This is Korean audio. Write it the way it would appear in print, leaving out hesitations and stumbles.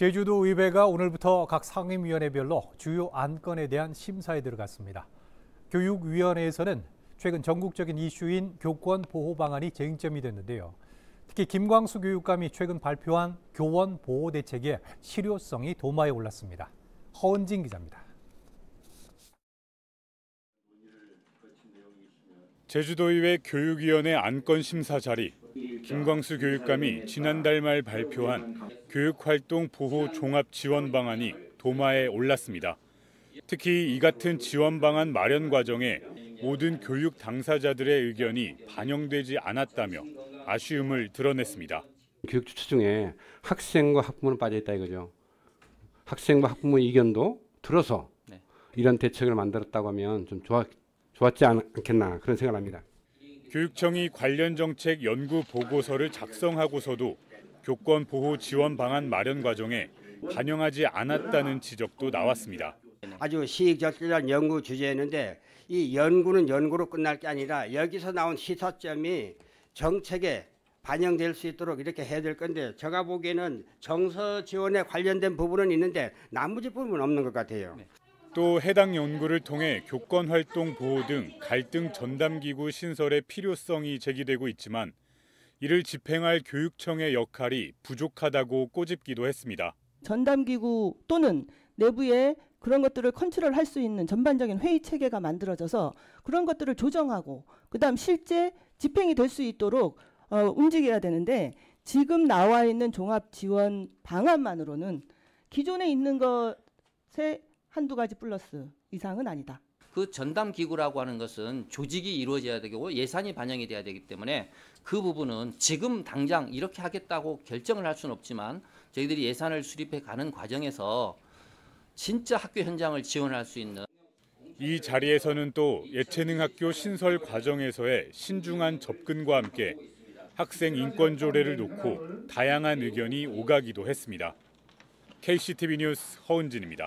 제주도의회가 오늘부터 각 상임위원회별로 주요 안건에 대한 심사에 들어갔습니다. 교육위원회에서는 최근 전국적인 이슈인 교권 보호 방안이 쟁점이 됐는데요. 특히 김광수 교육감이 최근 발표한 교원 보호 대책의 실효성이 도마에 올랐습니다. 허은진 기자입니다. 제주도의회 교육위원회 안건 심사 자리. 김광수 교육감이 지난달 말 발표한 교육활동 보호 종합 지원 방안이 도마에 올랐습니다. 특히 이 같은 지원 방안 마련 과정에 모든 교육 당사자들의 의견이 반영되지 않았다며 아쉬움을 드러냈습니다. 교육 주체 중에 학생과 학부모는 빠져있다 이거죠. 학생과 학부모의 의견도 들어서 이런 대책을 만들었다고 하면 좀 좋았지 않겠나 그런 생각을 합니다. 교육청이 관련 정책 연구 보고서를 작성하고서도 교권 보호 지원 방안 마련 과정에 반영하지 않았다는 지적도 나왔습니다. 아주 시익적절한 연구 주제였는데 이 연구는 연구로 끝날 게 아니라 여기서 나온 시사점이 정책에 반영될 수 있도록 이렇게 해야 될 건데 제가 보기에는 정서 지원에 관련된 부분은 있는데 나머지 부분은 없는 것 같아요. 또 해당 연구를 통해 교권활동 보호 등 갈등 전담기구 신설의 필요성이 제기되고 있지만 이를 집행할 교육청의 역할이 부족하다고 꼬집기도 했습니다. 전담기구 또는 내부에 그런 것들을 컨트롤할 수 있는 전반적인 회의 체계가 만들어져서 그런 것들을 조정하고 그다음 실제 집행이 될 수 있도록 움직여야 되는데 지금 나와 있는 종합지원 방안만으로는 기존에 있는 것에 한두 가지 플러스 이상은 아니다. 그 전담기구라고 하는 것은 조직이 이루어져야 되고 예산이 반영이 돼야 되기 때문에 그 부분은 지금 당장 이렇게 하겠다고 결정을 할 수는 없지만 저희들이 예산을 수립해 가는 과정에서 진짜 학교 현장을 지원할 수 있는. 이 자리에서는 또 예체능 학교 신설 과정에서의 신중한 접근과 함께 학생 인권 조례를 놓고 다양한 의견이 오가기도 했습니다. KCTV 뉴스 허은진입니다.